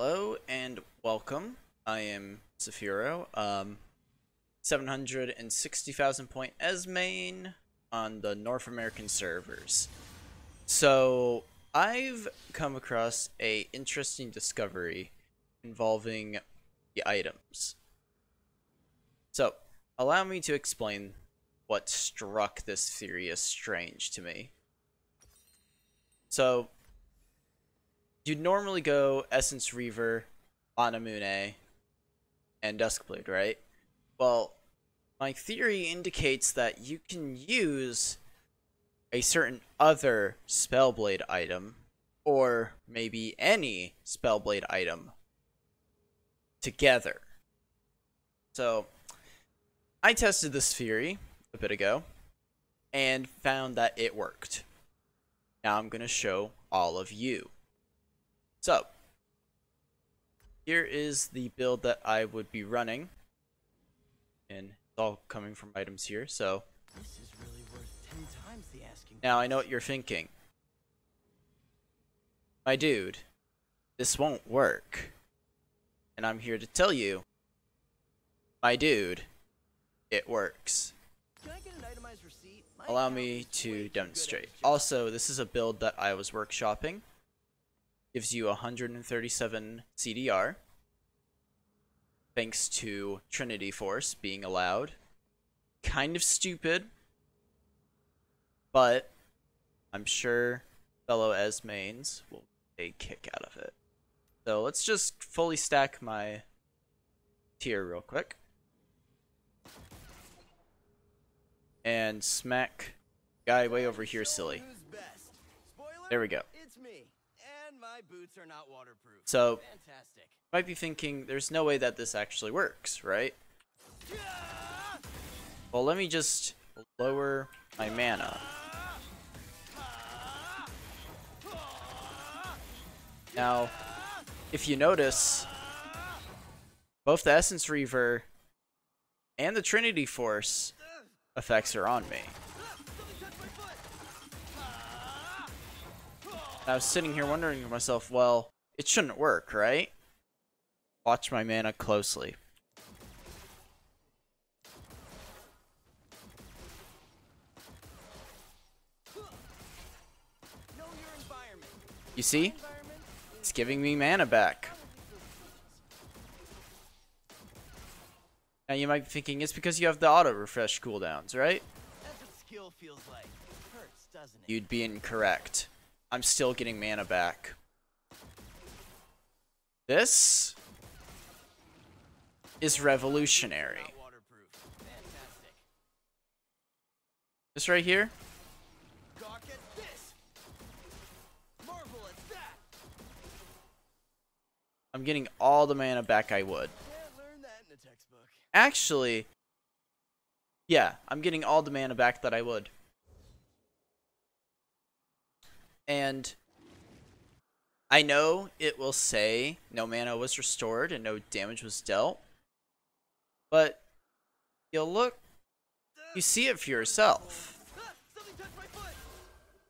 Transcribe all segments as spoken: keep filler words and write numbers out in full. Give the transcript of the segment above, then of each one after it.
Hello and welcome. I am Xephiro, um, seven hundred sixty thousand point Ezmain on the North American servers. So I've come across a interesting discovery involving the items. So allow me to explain what struck this theory as strange to me. So you'd normally go Essence Reaver, Bonamune, and Duskblade, right? Well, my theory indicates that you can use a certain other Spellblade item, or maybe any Spellblade item, together. So, I tested this theory a bit ago, and found that it worked. Now I'm going to show all of you. So, here is the build that I would be running, and it's all coming from items here, so. This is really worth ten times the asking. Now I know what you're thinking. My dude, this won't work. And I'm here to tell you, my dude, it works. Can I get an itemized receipt? My Allow me to demonstrate. Also, this is a build that I was workshopping. Gives you one hundred thirty-seven C D R, thanks to Trinity Force being allowed. Kind of stupid, but I'm sure fellow Ezmains will get a kick out of it. So let's just fully stack my tier real quick. And smack guy way over here silly. There we go. My boots are not waterproof. So, fantastic. Might be thinking there's no way that this actually works, right? Yeah! Well, let me just lower my mana. Yeah! Now, if you notice, both the Essence Reaver and the Trinity Force effects are on me. I was sitting here wondering to myself, well, it shouldn't work, right? Watch my mana closely. Know your environment. You see? It's giving me mana back. Now you might be thinking it's because you have the auto refresh cooldowns, right? That's what skill feels like. It hurts, doesn't it? You'd be incorrect. I'm still getting mana back. This is revolutionary. This right here. I'm getting all the mana back I would. Actually, yeah, I'm getting all the mana back that I would. And I know it will say no mana was restored and no damage was dealt, but you'll look, you see it for yourself.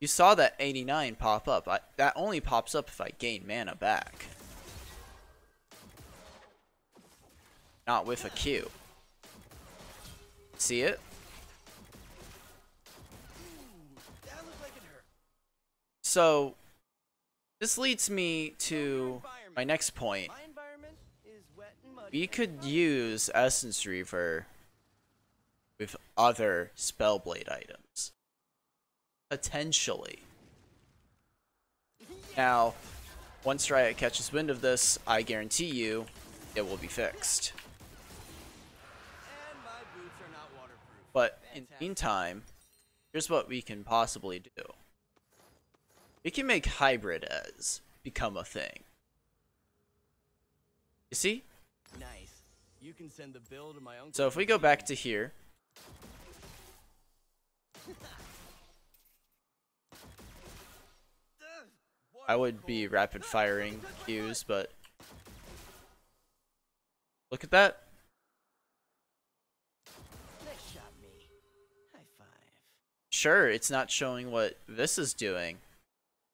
You saw that eighty-nine pop up. I, that only pops up if I gain mana back. Not with a Q. See it? So, this leads me to my next point. We could use Essence Reaver with other Spellblade items. Potentially. Now, once Riot catches wind of this, I guarantee you, it will be fixed. But in the meantime, here's what we can possibly do. We can make hybrid Ez become a thing. You see? Nice. You can send the bill to my uncle. So if we go back to here. I would be rapid firing cues, but look at that. Sure, it's not showing what this is doing,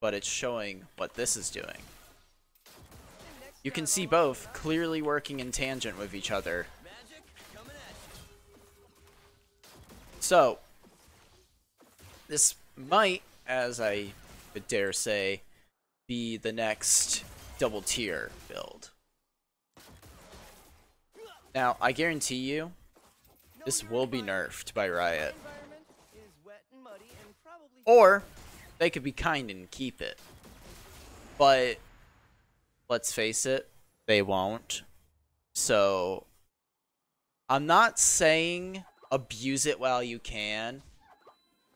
but it's showing what this is doing. You can see both clearly working in tangent with each other. So, this might, as I would dare say, be the next double tier build. Now, I guarantee you, this will be nerfed by Riot. Or, they could be kind and keep it. But, let's face it, they won't. So, I'm not saying abuse it while you can,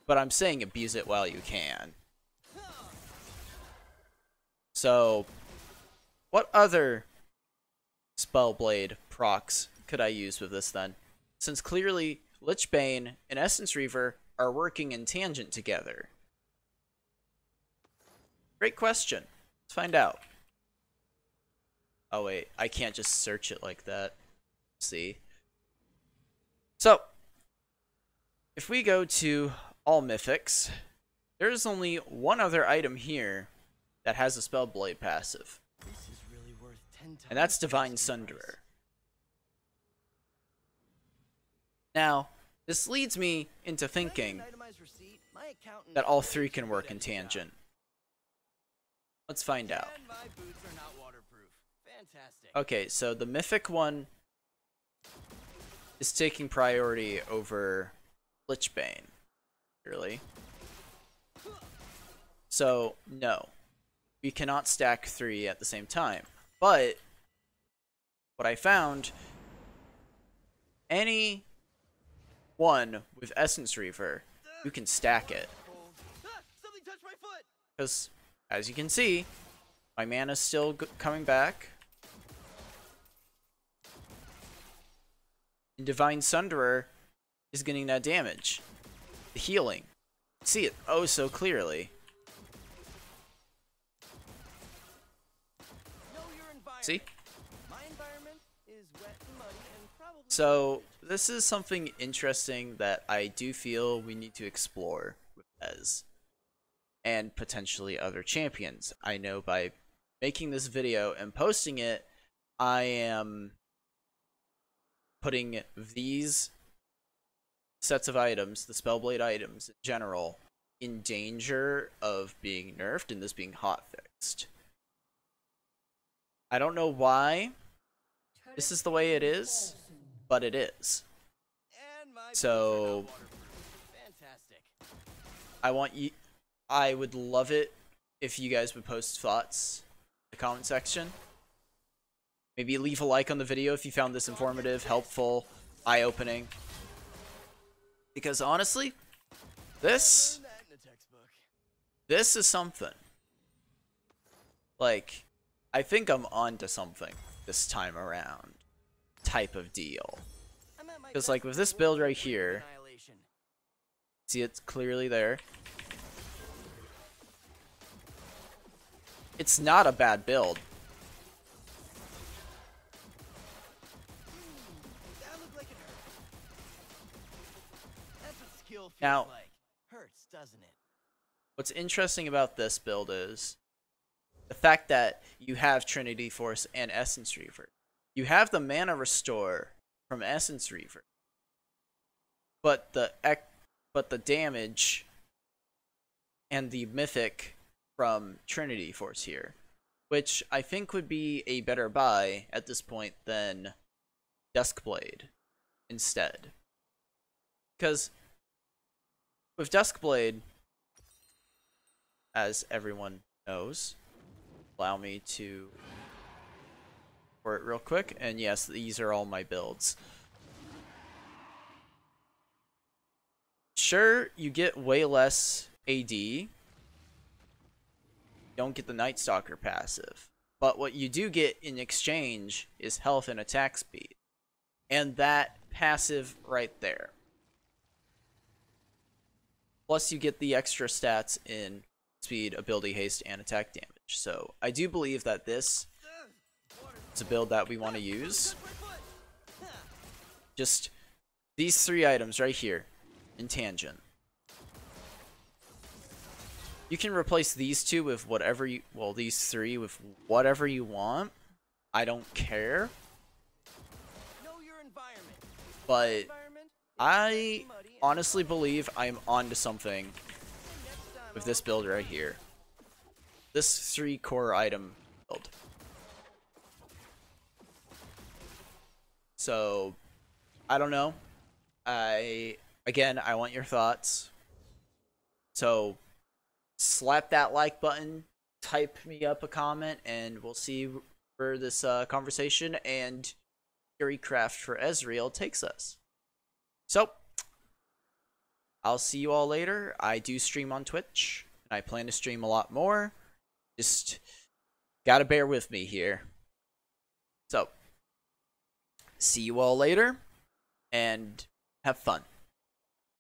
but I'm saying abuse it while you can. So, what other Spellblade procs could I use with this then? Since clearly Lich Bane and Essence Reaver are working in tangent together. Great question. Let's find out. Oh wait, I can't just search it like that. Let's see. So, if we go to all mythics, there is only one other item here that has a Spellblade passive. This is really worth ten times, and that's Divine Sunderer. Now, this leads me into thinking that all three can work in tangent. Let's find out. Okay, so the mythic one is taking priority over Lich Bane, really. So, no. We cannot stack three at the same time. But, what I found, any one with Essence Reaver, you can stack it. Because, as you can see, my mana's still g coming back. And Divine Sunderer is getting that damage. The healing. See it oh so clearly. See? So, this is something interesting that I do feel we need to explore with Ez. And potentially other champions. I know by making this video and posting it, I am putting these sets of items, the Spellblade items in general, in danger of being nerfed and this being hotfixed. I don't know why this is the way it is, but it is. So, I want you... I would love it if you guys would post thoughts in the comment section. Maybe leave a like on the video if you found this informative, helpful, eye-opening. Because honestly, this, this is something. Like, I think I'm onto something this time around, type of deal. Because like with this build right here, see it's clearly there. It's not a bad build. Now, what's interesting about this build is the fact that you have Trinity Force and Essence Reaver. You have the mana restore from Essence Reaver, but the but the damage and the mythic from Trinity Force here, which I think would be a better buy at this point than Duskblade instead. Because with Duskblade, as everyone knows, allow me to for it real quick, and yes, these are all my builds. Sure, you get way less A D. Don't get the Night Stalker passive, but what you do get in exchange is health and attack speed, and that passive right there. Plus you get the extra stats in speed, ability, haste, and attack damage. So I do believe that this is a build that we want to use. Just these three items right here in tangent. You can replace these two with whatever you, well, these three with whatever you want. I don't care. But I honestly believe I'm onto something with this build right here. This three core item build. So, I don't know. I, again, I want your thoughts. So, slap that like button, type me up a comment, and we'll see where this uh, conversation and theory craft for Ezreal takes us. So, I'll see you all later. I do stream on Twitch, and I plan to stream a lot more. Just gotta bear with me here. So, see you all later, and have fun.